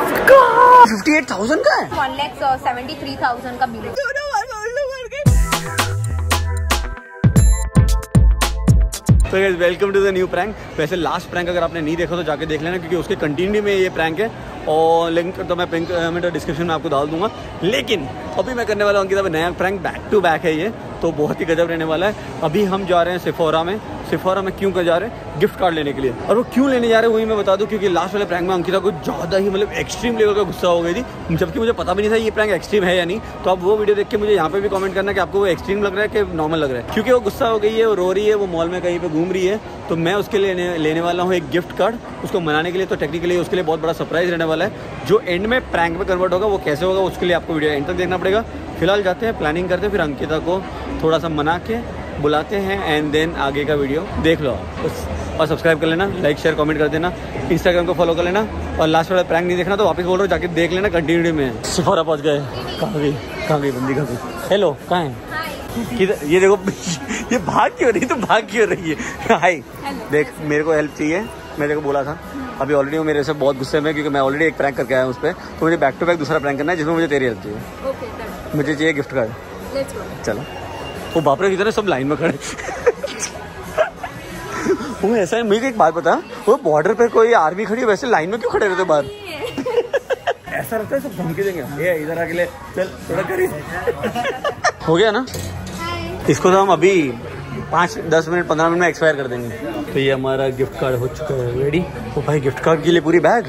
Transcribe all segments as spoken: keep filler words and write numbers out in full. Fifty eight thousand का है, one lakhs और सेवेंटी थ्री थाउजेंड का बिल है। तो guys welcome to the new prank. वैसे लास्ट प्रैंक अगर आपने नहीं देखा तो जाके देख लेना, क्योंकि उसके कंटिन्यू में ये प्रैंक है और लिंक तो मैं पिंक मैं डिस्क्रिप्शन में आपको डाल दूंगा। लेकिन अभी मैं करने वाला हूँ अंकिता में नया प्रैंक, बैक टू बैक है ये, तो बहुत ही गजब रहने वाला है। अभी हम जा रहे हैं सेफोरा में। सेफोरा में क्यों कर जा रहे हैं? गिफ्ट कार्ड लेने के लिए। और वो क्यों लेने जा रहे हैं वही मैं बता दूँ, क्योंकि लास्ट वाले प्रैंक में अंकिता को ज़्यादा ही मतलब एक्सट्रीम लेवल का गुस्सा हो गई थी, जबकि मुझे पता भी नहीं था ये प्रैंक एक्सट्रीम है या नहीं। तो आप वो वीडियो देख के मुझे यहाँ पे भी कमेंट करना कि आपको वो एक्सट्रीम लग रहा है कि नॉर्मल लग रहा है, क्योंकि वो गुस्सा हो गई है, वो रो रही है, वो मॉल में कहीं पर घूम रही है। तो मैं उसके लिए लेने वाला हूँ एक गिफ्ट कार्ड उसको मनाने के लिए। तो टेक्निकली उसके लिए बहुत बड़ा सरप्राइज़ रहने वाला है, जो एंड में प्रैंक में कन्वर्ट होगा। वो कैसे होगा उसके लिए आपको वीडियो एंड तक देखना पड़ेगा। फिलहाल जाते हैं, प्लानिंग करते हैं, फिर अंकिता को थोड़ा सा मना के बुलाते हैं एंड देन आगे का वीडियो देख लो। और सब्सक्राइब कर लेना, लाइक शेयर कमेंट कर देना, इंस्टाग्राम को फॉलो कर लेना। और लास्ट वाला प्रैंक नहीं देखना तो वापस बोल रहा हूँ, जाके देख लेना कंटिन्यू में। सेफोरा पहुँच गए। कहाँ गई कहाँ गई बंदी कहाँ गई? हेलो कहाँ है? किधर? ये देखो ये भाग क्यों रही, तो भाग क्यों रही है? हाय देख, मेरे को हेल्प चाहिए, मैंने को बोला था। अभी ऑलरेडी वो मेरे से बहुत गुस्से में, क्योंकि मैं ऑलरेडी एक प्रैंक करके आया हूँ उस पर, तो मुझे बैक टू बैक दूसरा प्रैंक करना है जिसमें मुझे तेरी हेल्प चाहिए। मुझे चाहिए गिफ्ट कार्ड। चलो। वो बापरे की तरह सब लाइन में खड़े। वो ऐसा है, मुझे एक बात बता, वो बॉर्डर पे कोई आर्मी खड़ी है, वैसे लाइन में क्यों खड़े रहते बाहर? ऐसा रहता है सब धमकी देंगे, ये इधर आके ले चल थोड़ा करी। हो गया ना, इसको तो हम अभी पाँच दस मिनट पंद्रह मिनट में एक्सपायर कर देंगे। तो ये हमारा गिफ्ट कार्ड हो चुका है रेडी। वो भाई गिफ्ट कार्ड के लिए पूरी bag.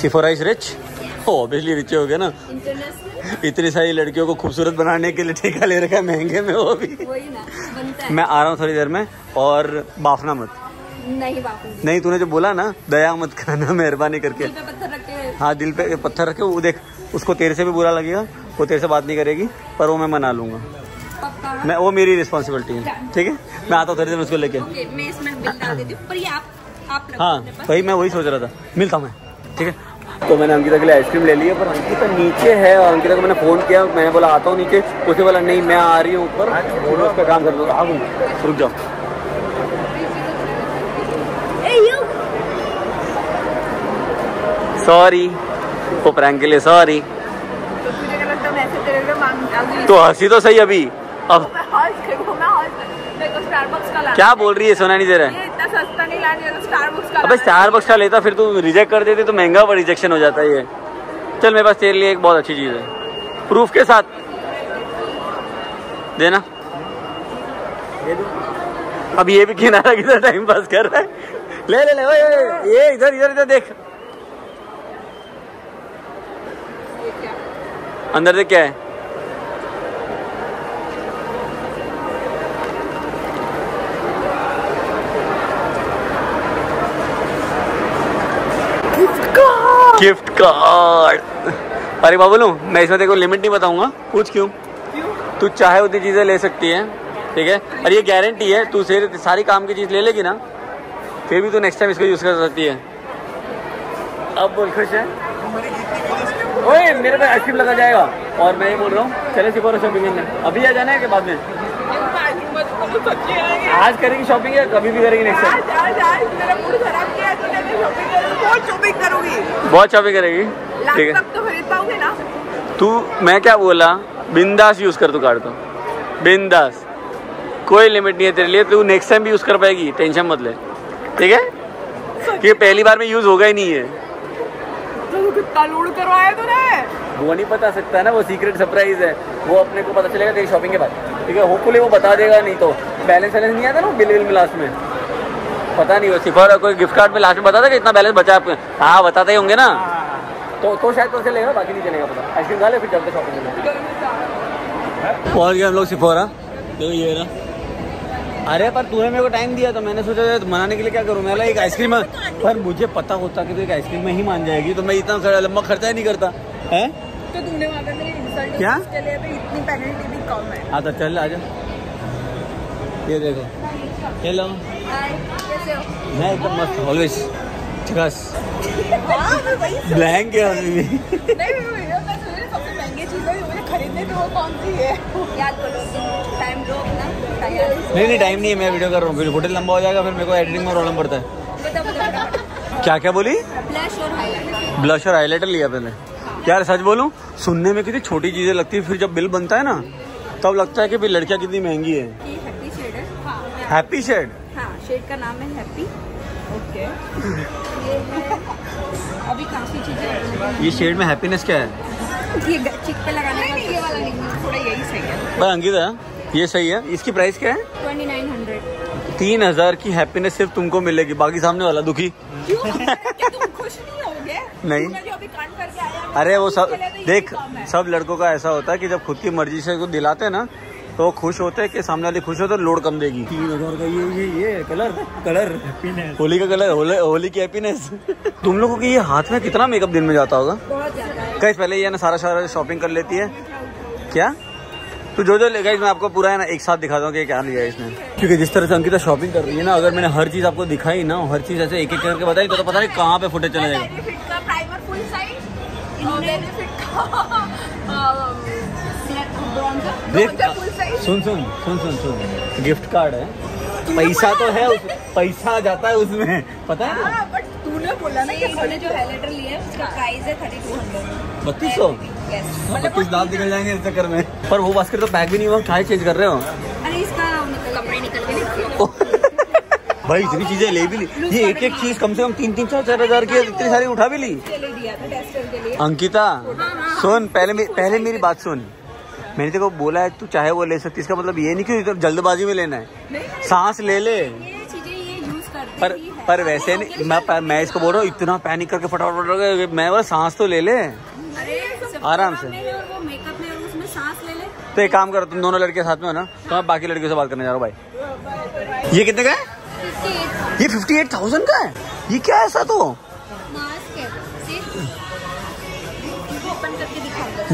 Sephora is rich, obviously rich हो गया ना, इतनी सारी लड़कियों को खूबसूरत बनाने के लिए ठेका ले रखा है महंगे में। वो भी वही ना, बनता है। मैं आ रहा हूँ थोड़ी देर में, और बाफना मत। नहीं बाफूंगी नहीं, तूने जो बोला ना दया मत खाना मेहरबानी करके। दिल पे पत्थर रखे। हाँ दिल पे पत्थर रखे। वो देख, उसको तेरे से भी बुरा लगेगा, वो तेरे से बात नहीं करेगी, पर वो मैं मना लूंगा। मैं वो मेरी रिस्पॉन्सिबिलिटी है, ठीक है? मैं आता हूँ थोड़ी देर में उसको लेके। हाँ वही, मैं वही सोच रहा था। मिलता हूँ मैं, ठीक है? तो मैंने अंकिता के लिए आइसक्रीम ले ली है, पर अंकिता नीचे है, और अंकिता को मैंने फ़ोन किया, मैंने बोला आता हूँ नीचे, उसने बोला नहीं मैं आ रही हूँ ऊपर, बोलो उसका काम कर दो। आ गई, रुक जाओ। सॉरी वो प्रैंक के लिए, सॉरी। तो हंसी तो सही अभी। अब क्या बोल रही है, सुना नहीं दे रहा है। सस्ता नहीं लाने तो स्टारबक्स का। अबे स्टारबक्स का लेता फिर तू रिजेक्ट कर देती तो महंगा पर रिजेक्शन हो जाता है ये। चल मेरे पास तेरे लिए एक बहुत अच्छी चीज़ है, प्रूफ के साथ देना। अब ये भी किनारा किधर टाइम पास कर रहा है। ले ले ले ओए ओए, ये इधर इधर इधर देख, अंदर देख क्या है। Gift card. अरे बाबू मैं इसमें देखो लिमिट नहीं बताऊंगा कुछ। क्यों? क्यों? तू चाहे उतनी चीज़ें ले सकती है, ठीक है? और ये गारंटी है, तू से सारी काम की चीज़ ले लेगी ना, फिर भी तू नेक्स्ट टाइम इसको यूज़ कर सकती है। अब बोल खुश है? ओए मेरे पे आइसक्रीम लगा जाएगा। और मैं ये बोल रहा हूँ चले सेफोरा शॉपिंग करने, अभी आ जाना है कि बाद में? आज करेंगे शॉपिंग या कभी भी करेंगे नेक्स्ट टाइम? बहुत शॉपिंग करूंगी, बहुत शॉपिंग करेगी, ठीक है? तब तो खरीद पाऊंगी ना तू। मैं क्या बोला, बिंदास यूज़ कर तू कार्ड, तो बिंदास, कोई लिमिट नहीं है तेरे लिए। तू नेक्स्ट टाइम भी यूज़ कर पाएगी, टेंशन मत ले, ठीक है? क्योंकि पहली बार में यूज़ होगा ही नहीं है। तो कितना लूट करवाया तूने, वो नहीं बता सकता ना, वो सीक्रेट सरप्राइज है, वो अपने को पता चलेगा तेरी शॉपिंग के बाद, ठीक है? होपफुली वो बता देगा, नहीं तो बैलेंस वैलेंस नहीं आता ना बिल विल में लास्ट में, पता नहीं वो सेफोरा कोई गिफ्ट कार्ड में लास्ट में बताता कि इतना बैलेंस बचा आपके। हाँ बताते ही होंगे ना, तो तो शायद तो चलेगा, बाकी नहीं चलेगा पता। आइसक्रीम खा ले फिर चलते शॉपिंग करने। पहुँच गए हम लोग सेफोरा। तो ये ना, अरे पर तूने मेरे को टाइम दिया तो मैंने सोचा तो मनाने के लिए क्या करूँ, मैं एक आइसक्रीम। पर मुझे पता होता कि तो एक आइसक्रीम में ही मान जाएगी, तो मैं इतना लम्बा खर्चा ही नहीं करता है। तो तुमने वहाँ पे मेरी इंसल्ट क्या इतनी पेनल्टी भी कम है। आता चल आ जा, ये देखो। हेलो कैसे हो? मैं एकदम मस्त, ऑलवेज चकास। ब्लैंक है अभी भी। नहीं भैया, मैं सोच रही सबसे महंगी चीज़ है मुझे खरीदने, तो वो कौन सी है याद करो। टाइम दो ना, नहीं नहीं टाइम नहीं है, मैं वीडियो कर रहा हूँ, फिर होटल लंबा हो जाएगा, फिर मेरे को एडिटिंग में प्रॉब्लम पड़ता है। क्या क्या बोली? ब्लश और हाइलाइटर। ब्लश और हाईलाइटर लिया मैंने। यार सच बोलूं, सुनने में कितनी छोटी चीजें लगती है, फिर जब बिल बनता है ना तब लगता है कि भाई लड़कियाँ कितनी महंगी है। हैप्पी शेड है, हाँ, हैप्पी शेड, हाँ, शेड का नाम है हैप्पी। ओके, ये अभी काफी चीजें। ये शेड में हैप्पीनेस क्या है? ये चिक पे लगाने का ये वाला नहीं, थोड़ा यही सही है। भाई अंकिता, ये सही है। इसकी प्राइस क्या है? उनतीस सौ। तीन हजार की हैप्पीनेस सिर्फ तुमको मिलेगी, बाकी सामने वाला दुखी। क्यों? क्या तुम खुश नहीं होगे? नहीं। अरे वो सब देख, सब लड़कों का ऐसा होता है कि जब खुद की मर्जी से दिलाते हैं ना तो वो खुश होते हैं कि सामने वाली खुश हो तो लोड कम देगी। तीन हजार का ये ये ये कलर कलर हैप्पीनेस, होली का कलर, होली, होली की हैप्पीनेस। तुम लोगों के ये हाथ में कितना मेकअप दिन में जाता होगा? बहुत ज्यादा। गाइस पहले ये ना सारा सारा शॉपिंग कर लेती है। क्या तो जो जो लेगा इसमें आपको पूरा है ना एक साथ दिखाता हूँ कि क्या लिया है इसने, क्योंकि जिस तरह से अंकिता शॉपिंग कर रही है ना, अगर मैंने हर चीज आपको दिखाई ना, हर चीज ऐसे एक एक करके बताई तो, तो पता नहीं कहाँ पे फुटेज चले जाएगा। सुन सुन सुन सुन सुन गिफ्ट कार्ड है, पैसा तो है, पैसा जाता है उसमें, पता है। तूने बोला ना कि हमने जो हाइलाइटर लिया है उसका प्राइस है बत्तीस सौ। बत्तीस सौ? मतलब कुछ दांत निकल जाएंगे इस चक्कर में। पर वो बास्केट तो पैक भी नहीं हुआ, टाई चेंज कर रहे हो। अरे इसका कपड़े निकल गए भाई, इतनी चीजें ले भी ली। ये एक एक चीज कम से कम तीन तीन चार चार हजार की इतनी सारी उठा भी ली। अंकिता सुन, पहले पहले मेरी बात सुन, मैंने तेरे को बोला है तू चाहे वो ले सकती, इसका मतलब ये नहीं कि जल्दबाजी में लेना है। सांस ले ले, पर पर वैसे नहीं, मैं मैं इसको बोल रहा हूँ इतना पैनिक करके फटाफट फटाफट, मैं बोला सांस तो ले ले आराम से। तो एक काम करो, तुम दोनों लड़के साथ में हो ना, तो मैं बाकी लड़कियों से बात करने जा रहा हूँ। भाई ये कितने का है? ये फिफ्टी एट थाउजेंड का है। ये क्या है ऐसा? तो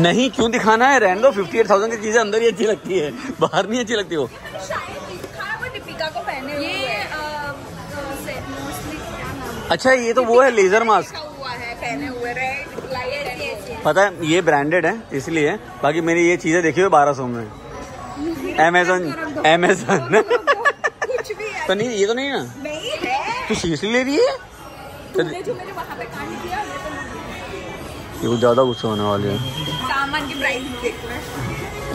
नहीं, क्यों दिखाना है, रहने दो। फिफ्टी एट थाउजेंड की चीजें अंदर ही अच्छी लगती है, बाहर नहीं अच्छी लगती हो। अच्छा ये तो वो है लेजर मास्क है, पहने हुए रेड, पता है ये ब्रांडेड है इसलिए। बाकी मैंने ये चीजें देखी हुई बारह सौ में, अमेजोन अमेजोन तो नहीं, ये तो नहीं ना, तू सीसी ले रही है। ये कुछ ज्यादा गुस्सा होने वाली है।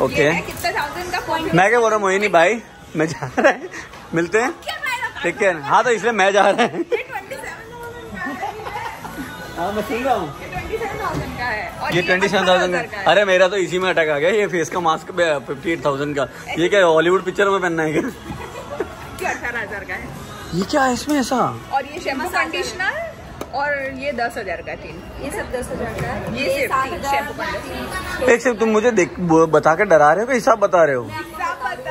ओके, मैं क्या बोल रहा हूँ मोहिनी भाई, मैं जा रहा है, मिलते हैं, ठीक है। हाँ तो इसलिए मैं जा रहा है, मैं सुन रहा हूँ। ये ट्वेंटी सेवन थाउजेंड। अरे मेरा तो इसी में अटक आ गया, ये फेस का मास्क अट्ठावन थाउजेंड का। ये क्या हॉलीवुड पिक्चर में पहनना है क्या? अठारह हजार का है। ये क्या है इसमें ऐसा? और ये शैम्पू कंडीशनर, और ये दस हजार का। तीन ये सब दस हजार का है। ये शैम्पू कंडीशनर। एक सेकंड, तुम मुझे देख बता के डरा रहे हो कि हिसाब बता रहे हो? बता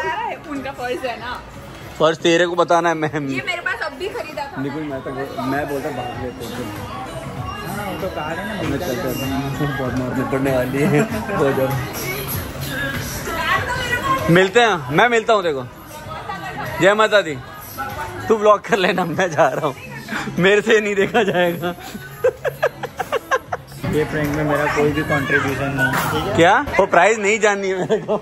रहे, उनका फर्ज है ना, फर्ज तेरे को बताना है। मैं मेरे पास अब भी खरीदा था, मैं बोलता बाहर लेते तो कार है ना, वाली है। मिलते हैं, मैं मिलता हूँ देखो। जय माता दी, तू ब्लॉक कर लेना, मैं जा रहा हूँ, मेरे से नहीं देखा जाएगा। ये प्रैंक में मेरा कोई भी कंट्रीब्यूशन नहीं है। क्या वो प्राइस नहीं जाननी है मेरे को?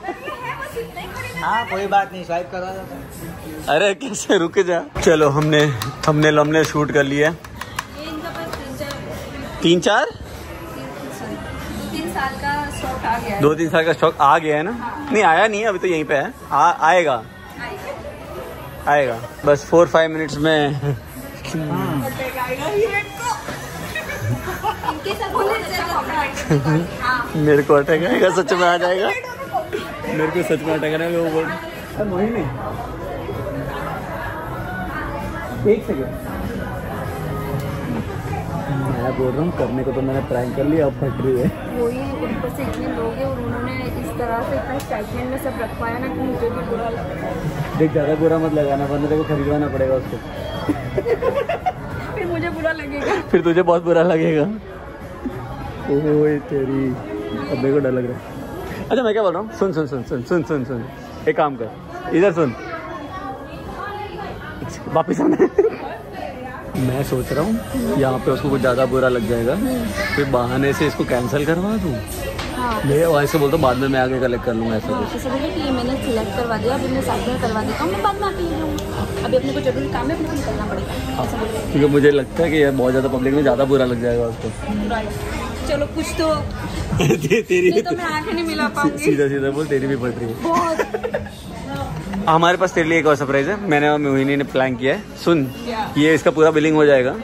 हाँ कोई बात नहीं, स्वाइप करा जाता। अरे कैसे, रुक जा। चलो हमने थंबनेल हमने शूट कर लिया। तीन चार तीन साल का स्टॉक आ गया है। दो तीन साल का स्टॉक आ गया है ना? हाँ। नहीं आया नहीं है अभी, तो यहीं पे है। आ, आएगा आएगा, आएगा। बस फोर फाइव मिनट्स में। मेरे को अटैक आएगा, सच में आ जाएगा, मेरे को सच में अटैक आएगा। वो बोल मोहिनी, एक सेकंड, मैं बोल रहा हूँ करने को तो मैंने प्रैंक कर लिया, अब फट रही है। वही है, ऊपर से इतने लोग हैं और उन्होंने इस तरह से इतना स्टाइलमेंट में सब रखवाया ना कि मुझे भी बुरा लगा। देख ज़्यादा बुरा मत लगाना, वरना तेरे को खरीदवाना पड़ेगा उसको। फिर मुझे बुरा लगेगा, फिर तुझे बहुत बुरा लगेगा। ओहो तेरी, अब मेरे को डर लग रहा है। अच्छा मैं क्या बोल रहा हूँ, सुन सुन सुन सुन सुन सुन सुन एक काम कर, इधर सुन, वापिस आना। मैं सोच रहा हूँ यहाँ पे उसको कुछ ज़्यादा बुरा लग जाएगा, फिर बहाने से इसको कैंसिल करवा दूँ। भैया वहाँ से बोलता हूँ बाद में मैं आगे कलेक्ट कर लूँगा ऐसा कुछ। ये मैंने सिलेक्ट करवा दिया, अभी मैं साथ में करवा देता हूँ, मैं बाद में आके ले लूँगा, अभी अपने को जरूरी काम है, अपने को निकलना पड़ेगा ऐसा बोलते हैं। क्योंकि मुझे लगता है कि यार बहुत ज़्यादा पब्लिक में ज़्यादा बुरा लग जाएगा उसको। चलो कुछ तो तेरी तेरी तो मैं आंखें नहीं मिला पाऊंगी। सीधा सीधा बोल, तेरी भी पड़ रही है बहुत। हमारे पास तेरे लिए एक और सरप्राइज है, मैंने और मोहिनी ने प्लान किया है। सुन ये इसका पूरा बिलिंग हो जाएगा,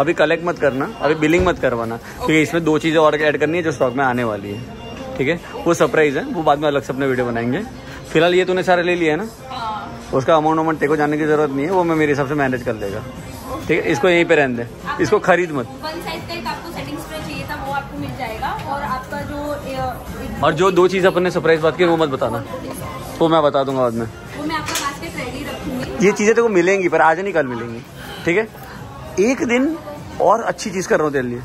अभी कलेक्ट मत करना, अभी बिलिंग मत करवाना, क्योंकि इसमें दो चीज़ें और ऐड करनी है जो स्टॉक में आने वाली है, ठीक है? वो सरप्राइज है, वो बाद में अलग से अपने वीडियो बनाएंगे। फिलहाल ये तूने सारे ले लिया है ना, उसका अमाउंट अमाउंट तेरे को जानने की जरूरत नहीं है, वो मैं मेरे हिसाब से मैनेज कर देगा, ठीक है? इसको यहीं पर रहने दे, इसको खरीद मत। और जो दो चीज़ अपन ने सरप्राइज बात की वो मत बताना, वो मैं बता दूंगा बाद में। वो मैं आपका बास्केट रेडी रखूंगी। ये चीज़ें तो मिलेंगी पर आज नहीं कल मिलेंगी, ठीक है? एक दिन और अच्छी चीज़ कर रहा हूँ तेरे लिए,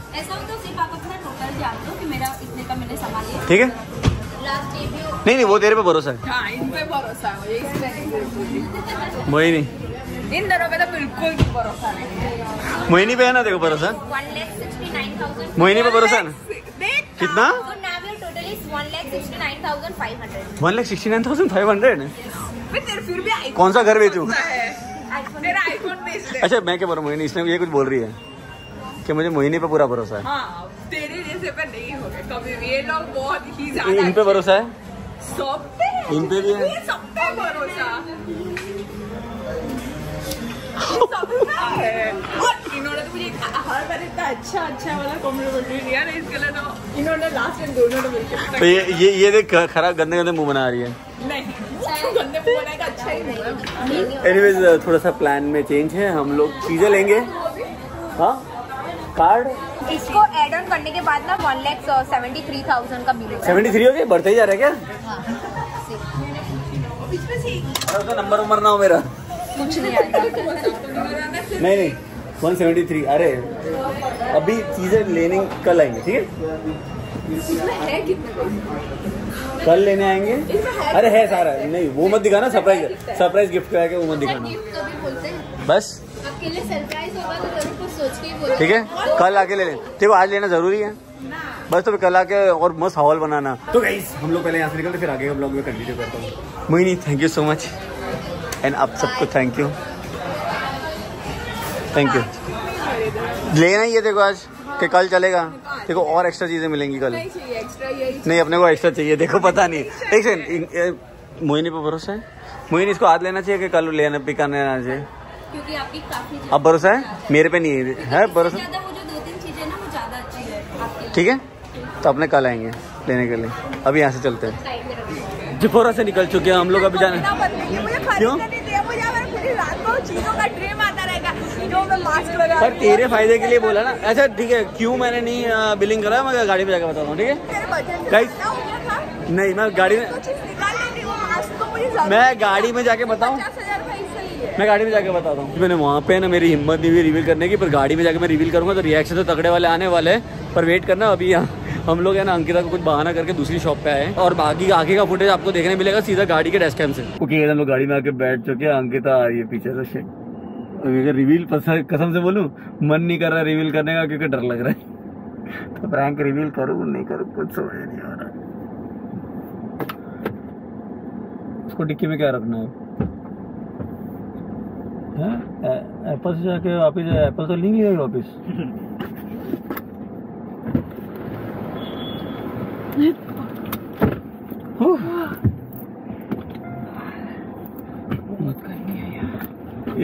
ठीक है? नहीं नहीं वो तेरे पे भरोसा है, वही नहीं इन दोनों पे तो बिल्कुल भरोसा नहीं। मोहिनी पे है ना देखो भरोसा, मोहिनी पे भरोसा है ना? कितना? One lakh sixty nine thousand five hundred. फिर भी कौन सा घर बेचूँ? अच्छा मैं क्या बोल रहा हूँ, मोहिनी इसने ये कुछ बोल रही है कि मुझे मोहिनी पे पूरा भरोसा है। हाँ, तेरे जैसे पे नहीं होगा कभी भी, ये लोग बहुत ही ज़्यादा। इन पे भरोसा है, सब पे, इन पे भी है, सब पे भरोसा है। इन्होंने तो मुझे हर बार इतना अच्छा अच्छा वाला कॉम्प्लीमेंट्री दिया ना, इसके लिए तो इन्होंने लास्ट टाइम दोनों ने मिलकर। तो ये ये ये देख खराब गंदे गंदे मुंह बना रही है। नहीं गंदे मुंह बनाएगा, अच्छा ही नहीं। एनीवेज थोड़ा सा प्लान में चेंज है, हम लोग चीजें लेंगे। हाँ कार्ड इसको एड ऑन करने के बाद ना one lakh seventy three thousand का बिल, सेवेंटी थ्री हो गया, बढ़ता ही जा रहा है क्या? तो नंबर उम्र ना हो मेरा, कुछ नहीं आता। नहीं नहीं वन सेवेंटी थ्री। अरे अभी चीज़ें लेने कल आएंगे, ठीक है? कल लेने आएंगे। अरे है सारा, नहीं वो मत दिखाना, सरप्राइज सरप्राइज गिफ्ट का है वो मत दिखाना बस, ठीक है? कल आके ले लें, देखो आज लेना ज़रूरी है बस, तो कल आके और मस्त हॉल बनाना। तो गाइस हम लोग पहले यहाँ से निकलते, फिर आगे हम लोग में कंटिन्यू करता हूँ। Mohini thank you so much, and आप सबको थैंक यू थैंक यू। लेना ही है देखो आज कि कल चलेगा, देखो और एक्स्ट्रा चीज़ें मिलेंगी कल। नहीं अपने को एक्स्ट्रा चाहिए, देखो पता नहीं। एक सेकंड, मोहिनी पर भरोसा है? मोहिनी इसको आज लेना चाहिए कि कल लेना पिकाने आना चाहिए? क्योंकि आपकी काफी अब भरोसा है, मेरे पे नहीं है भरोसा, ठीक है? तो अपने कल आएंगे लेने के लिए। अभी यहाँ से चलते हैं, सेफोरा से निकल चुके हैं हम लोग, अभी जाने क्यों? पर तेरे फायदे के लिए बोला ना। अच्छा ठीक है, क्यों मैंने नहीं बिलिंग करा मैं गाड़ी पे जाकर बताता हूँ, ठीक है? गाइस नहीं मैं गाड़ी में मैं गाड़ी में जाके बताऊँ मैं गाड़ी में जाके बताता हूँ मैंने वहाँ पे ना मेरी हिम्मत नहीं हुई रिवील करने की, पर गाड़ी में जाके मैं रिवील करूँगा। तो रिएक्शन तो तगड़े वाले आने वाले हैं, पर वेट करना। अभी यहाँ हम लोग है ना अंकिता को कुछ बहाना करके दूसरी शॉप पे आए, और बाकी आगे का फुटेज आपको देखने मिलेगा सीधा गाड़ी के डैश कैम से। ओके हम लोग गाड़ी में आके बैठ चुके हैं, अंकिता आ रही है पीछे से। शेट रिवील कसम से बोलूं मन नहीं कर रहा रिवील करने का, क्योंकि डर लग रहा है। तो प्रैंक रिवील करूं नहीं करूं कुछ समझ नहीं आ रहा। इसको डिक्की में क्या रखना है? एप्पल से जाके वापिस, एप्पल तो नहीं लिया वापिस।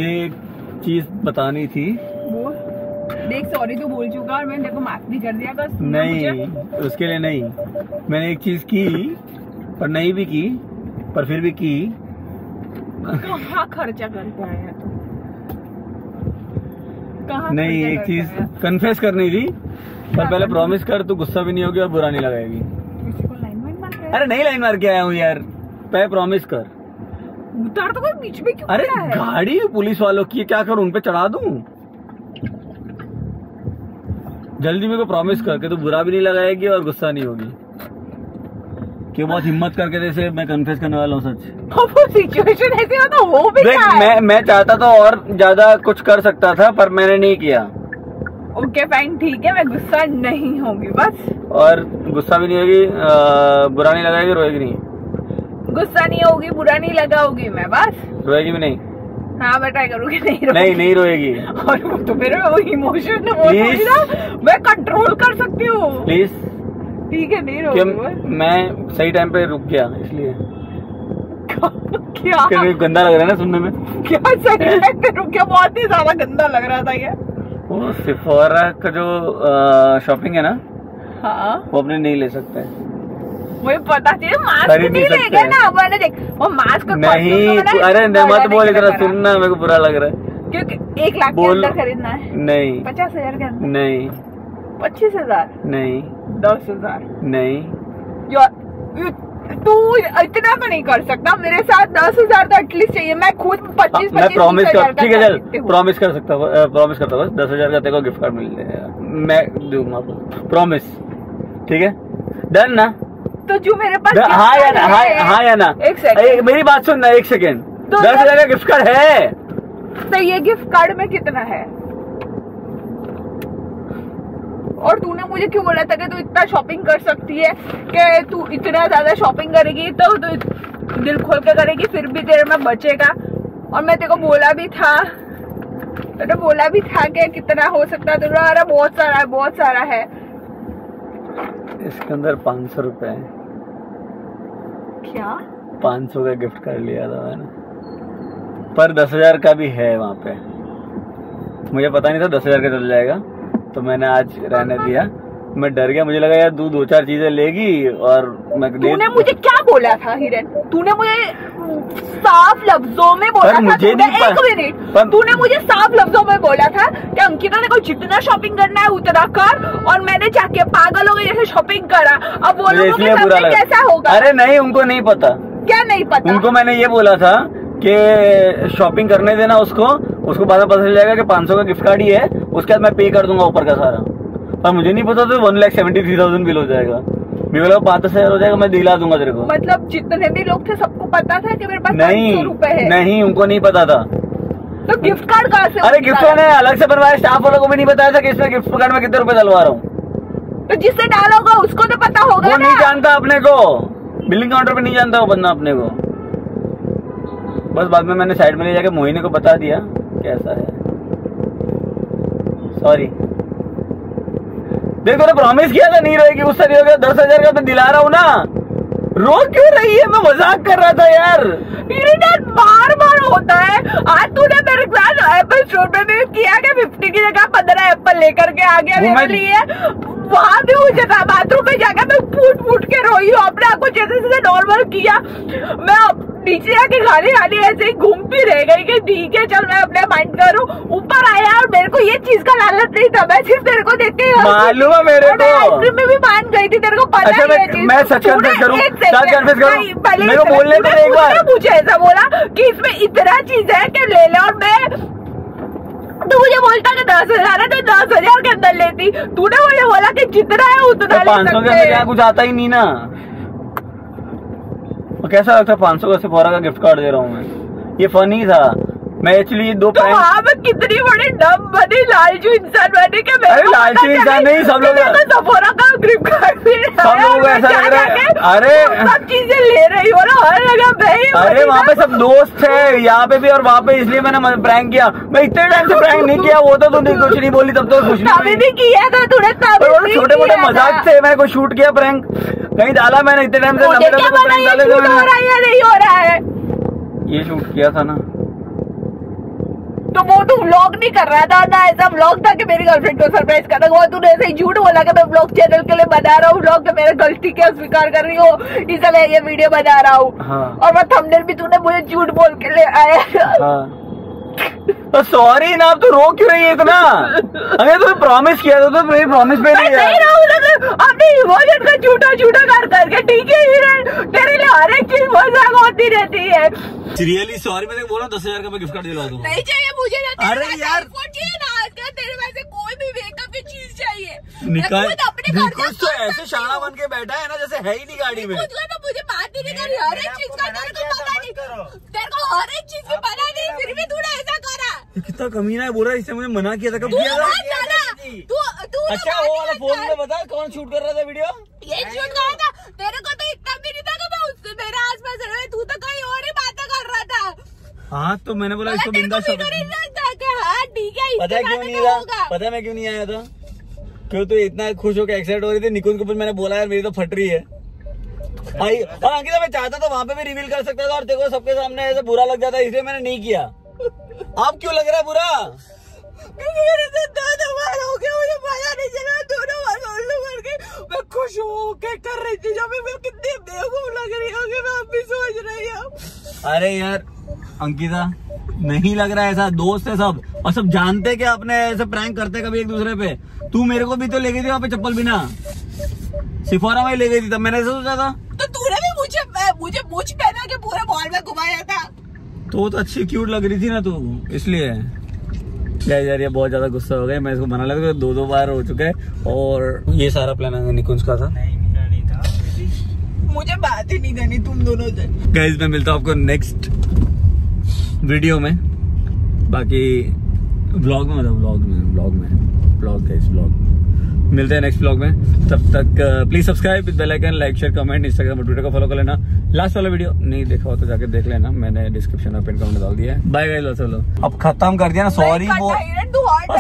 एक चीज बतानी थी वो देख, सॉरी तो बोल चुका और मैंने देखो माफ भी कर दिया। नहीं उसके लिए नहीं, मैंने एक चीज की पर नहीं भी की, पर फिर भी की। तो हाँ खर्चा करता है तो। कहाँ नहीं एक चीज कन्फेस करनी थी, पर पहले प्रॉमिस कर तू गुस्सा भी नहीं होगी और बुरा नहीं लगाएगी। अरे नहीं लाइन मार के आया हूँ यार, पे प्रॉमिस कर। उतार तो कोई बीच में क्यों? अरे गाड़ी पुलिस वालों की, क्या करूँ उन पे चढ़ा दूँ? जल्दी मेरे को प्रॉमिस करके तो बुरा भी नहीं लगाएगी और गुस्सा नहीं होगी। क्यों बहुत हिम्मत करके जैसे मैं कन्फेस करने वाला हूँ सच। वो सिचुएशन ऐसी हो तो वो भी मैं मैं चाहता तो और ज्यादा कुछ कर सकता था, पर मैंने नहीं किया। ओके फाइन ठीक है, मैं गुस्सा नहीं होगी बस। और गुस्सा भी नहीं होगी, बुरा नहीं लगाएगी, रोएगी नहीं, गुस्सा नहीं होगी, बुरा नहीं लगा होगी, मैं बस रोएगी भी नहीं। हाँ बेटा करूँगी नहीं, नहीं नहीं रोएगी। और तो मेरे वो इमोशन मैं कंट्रोल कर सकती हूँ प्लीज, ठीक है नहीं रोएगी। मैं सही टाइम पे रुक गया इसलिए। क्या गंदा लग रहा है ना सुनने में, क्या सही टाइम पे रुक गया, बहुत ही ज्यादा गंदा लग रहा था ये। वो सेफोरा का जो शॉपिंग है ना, हाँ वो अपने नहीं ले सकते हैं, मुझे पता चले मास्क नहीं, नहीं लेगा ना मैंने देख वो मास्क नहीं। अरे मत बोल इतना, सुनना मेरे को बुरा लग रहा है क्योंकि एक लाख के अंदर खरीदना है। नहीं पचास हजार के अंदर नहीं, पच्चीस हजार नहीं, दस हजार नहीं, तू इतना तो नहीं कर सकता मेरे साथ। दस हजार तो एटलीस्ट चाहिए, मैं खुद पच्चीस मैं प्रॉमिस कर, ठीक है चल प्रॉमिस कर सकता हूँ, प्रॉमिस करता हूँ बस दस हजार का तेरे को गिफ्ट कार्ड मिल जाएगा, मैं दूंगा प्रॉमिस, ठीक है डन ना। तो जो मेरे पास हाँ या ना, हाँ हाँ या ना, एक सेकेंड मेरी बात सुनना, एक सेकेंड दस हजार का गिफ्ट कार्ड है तो ये गिफ्ट कार्ड में कितना है? और तूने मुझे क्यों बोला था कि तू इतना शॉपिंग कर सकती है, कि तू इतना ज्यादा शॉपिंग करेगी तो तू दिल खोल के करेगी फिर भी तेरे में बचेगा। और मैं तेरे को बोला भी था, तो बोला भी था कि कितना हो सकता है, तो अरे बहुत सारा है बहुत सारा है। इसके अंदर पाँच सौ रुपए है, क्या पाँच सौ का गिफ्ट कर लिया था मैंने, पर दस हजार का भी है वहाँ पे, मुझे पता नहीं था दस हजार का चल जाएगा तो मैंने आज रहने दिया। मैं डर गया, मुझे लगा यार तू दो चार चीजें लेगी। और मैं तूने मुझे क्या बोला था हिरन, तूने मुझे साफ लफ्जों में बोला था, तूने एक मिनट तूने मुझे साफ लफ्जों में बोला था कि अंकिता ने को जितना शॉपिंग करना है उतना कर, और मैंने जाके पागल हो गई जैसे शॉपिंग करा। अब वो लोग कैसा होगा? अरे नहीं उनको नहीं पता, क्या नहीं पता उनको, मैंने ये बोला था कि शॉपिंग करने देना उसको, उसको बाद में पता चल जाएगा कि पाँच सौ का गिफ्ट कार्ड ही है, उसके बाद मैं पे कर दूंगा ऊपर का सारा। पर मुझे नहीं पता तो one lakh seventy three thousand bill हो जाएगा, बिल पाँच दस हजार हो जाएगा, मैं दिला दूंगा तेरे को। मतलब जितने भी लोग थे सबको पता था कि मेरे पास नहीं रुपए है? नहीं उनको नहीं पता था। तो गिफ्ट कार्ड कहाँ से? अरे गिफ्ट कार्ड अलग से बनवाया, स्टाफ वालों को भी नहीं बताया था कि इसमें गिफ्ट कार्ड में कितने रुपए डलवा रहा हूँ। तो जिससे डालोगा उसको तो पता होगा। वो नहीं जानता अपने को, बिलिंग काउंटर पे नहीं जानता वो बंदा अपने को। बस बाद में मैंने साइड में ले जाके मोहिनी को बता दिया कैसा है। सॉरी देखो तो प्रॉमिस किया था नहीं रोएगी, उससे नहीं हो गया। दस हजार का मैं दिला रहा हूँ ना, रो क्यों रही है? मैं मजाक कर रहा था यार। बार बार होता है, आज तूने मेरे साथ एप्पल स्टोर पे भी किया कि फिफ्टी की जगह पंद्रह एप्पल लेकर के आ गया मेरे लिए। वहाँ भी मुझे बाथरूम में जाकर मैं फूट फूट के रोई हूँ, अपने आपको जैसे जैसे नॉर्मल किया। मैं नीचे आके खाली खाली ऐसे ही घूमती रह गई कि ठीक है चल मैं अपने माइंड करूँ। ऊपर आया और मेरे को ये चीज का लालच नहीं था, मैं सिर्फ तेरे को देखते ही मालूम है मेरे को। आइसक्रीम में भी मान गई थी, तेरे को पता है। अच्छा मैं सच कन्फेस करूँ, सच कन्फेस करूँ, पहले बोलने दो एक बार। मुझे ऐसा बोला कि इसमें इतना चीज है कि ले ले, और मैं तो मुझे बोलता कि दस हजार है तो दस हजार के अंदर लेती। तूने मुझे बोला कि जितना है उतना ले सकते हैं, कुछ आता ही नहीं ना। कैसा लगता है पाँच सौ का सेफोरा का गिफ्ट कार्ड दे रहा हूँ मैं? ये फनी था। मैं एक्चुअली दो तो हाँ, मैं कितनी बड़ी डब बनी, लालचू इंसान बनी। के अरे लालचू इंसान नहीं, सब लोग सेफोरा का गिफ्ट कार्ड सब लोग ऐसा लग रहा है। अरे सब चीजें ले रही हो ना हर जगह भाई। अरे वहाँ पे सब दोस्त है, यहाँ पे भी और वहाँ पे, इसलिए मैंने प्रैंक किया। मैं इतने टाइम से प्रैंक नहीं किया, वो तो तुमने कुछ नहीं बोली तब तो कुछ नहीं किया था। छोटे मोटे मजाक से मैंने कुछ शूट किया, प्रैंक कहीं डाला मैंने। इतने टाइम से नहीं हो रहा है, ये शूट किया था ना तो वो तू व्लॉग नहीं कर रहा था ना, ऐसा व्लॉग था कि मेरी गर्लफ्रेंड को सरप्राइज करना। वो तूने ऐसे ही झूठ बोला कि मैं व्लॉग चैनल के लिए बना रहा हूँ व्लॉग, तो मेरे गलती क्या स्वीकार कर रही हो, इसलिए ये वीडियो बना रहा हूँ। हाँ। और मैं थंबनेल भी तूने मुझे झूठ बोल के ले आया। हाँ। सॉरी ना, अब तू रो क्यों रही है इतना? अगर तुमने प्रॉमिस किया था तो मेरी प्रॉमिस पे नहीं अपने इमोशन का झूठा झूठा कर करके, ठीक है तेरे लिए हर एक चीज मजाक होती रहती है। सीरियसली सॉरी, मैं बोला दस हजार का मैं गिफ्ट कार्ड दिला दूं। नहीं चाहिए मुझे ना, अरे यार तेरे वैसे कोई भी मेकअप की चीज चाहिए। निकाल निकुंज तो ऐसे शाना बन के बैठा है ना जैसे है ही नहीं गाड़ी में। तो मुझे बात ही नहीं कर रही, हर एक चीज का तेरे को पता नहीं, तेरे को हर एक चीज की पता नहीं, फिर भी तूने ऐसा करा। कितना कमीना है, बोला इससे मुझे मना किया था, कब किया था? अच्छा वो वाला फोन में बता कौन शूट कर रहा था वीडियो? ये शूट कर रहा था। तेरे को तो इतना भी नहीं था कि मैं उससे मेरे आसपास रहे, तू तो कहीं और ही बातें कर रहा था। हाँ तो मैंने बोला इसको बिंदा शब्द ठीक है। पता है क्यों नहीं आया? पता है मैं क्यों नहीं आया था? क्यों तू इतना खुश होकर एक्साइट हो रही थी? निकुंज को मैंने बोला यार मेरी तो फट रही है। आई और अंकिता मैं चाहता था वहाँ पे भी रिवील कर सकता था और देखो सबके सामने ऐसे बुरा लग जाता है, इसलिए मैंने नहीं किया। आप क्यों लग रहा है बुरा? क्योंकि मेरे साथ दो दो बार हो गया, मुझे मजा नहीं चला। दोनों बार बोलने करके मैं खुश होके कर रही थी, जब मैं कितनी बेवकूफ लग रही होगी मैं अब भी सोच रही हूँ। अरे यार अंकिता नहीं लग रहा है ऐसा, दोस्त है सब और सब जानते कि आपने ऐसे प्रैंक करते कभी एक दूसरे पे। तू मेरे को भी तो ले गई थी वहाँ पे चप्पल बिना, सिफोरा में ले गई थी तब मैंने ऐसा सोचा था। तो तूने भी मुझे मुझे मुझ पहना के पूरे बॉल में घुमाया था। तो, तो अच्छी क्यूट लग रही थी ना तू, इसलिए। यार ये बहुत ज्यादा गुस्सा हो गया, मैं इसको मना लग दो दो बार हो चुका है। और ये सारा प्लान निकुंज का था, मुझे बात ही नहीं करनी तुम दोनों से। गाइस मैं मिलता हूँ आपको नेक्स्ट वीडियो में, बाकी ब्लॉग में मतलब ब्लॉग में ब्लॉग में ब्लॉग गाइस ब्लॉग मिलते हैं नेक्स्ट ब्लॉग में। तब तक please subscribe, bell icon, like, share, comment, Instagram और ट्विटर को फॉलो कर लेना। लास्ट वाला वीडियो नहीं देखा हो तो जाके देख लेना, मैंने डिस्क्रिप्शन में पिन कमेंट डाल दिया है। बाय गाइस, अब खत्म कर दिया ना। सॉरी वो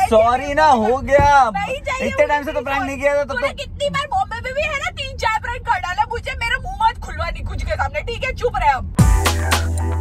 सॉरी ना हो गया, इतने टाइम से तो प्रैंक नहीं किया था। कितनी बार बॉम्बे में भी है ना तीन चार प्रैंक कर डाला मुझे, मेरा मुंह मत खुलवा निकुंज के सामने, ठीक है? चुप रहे।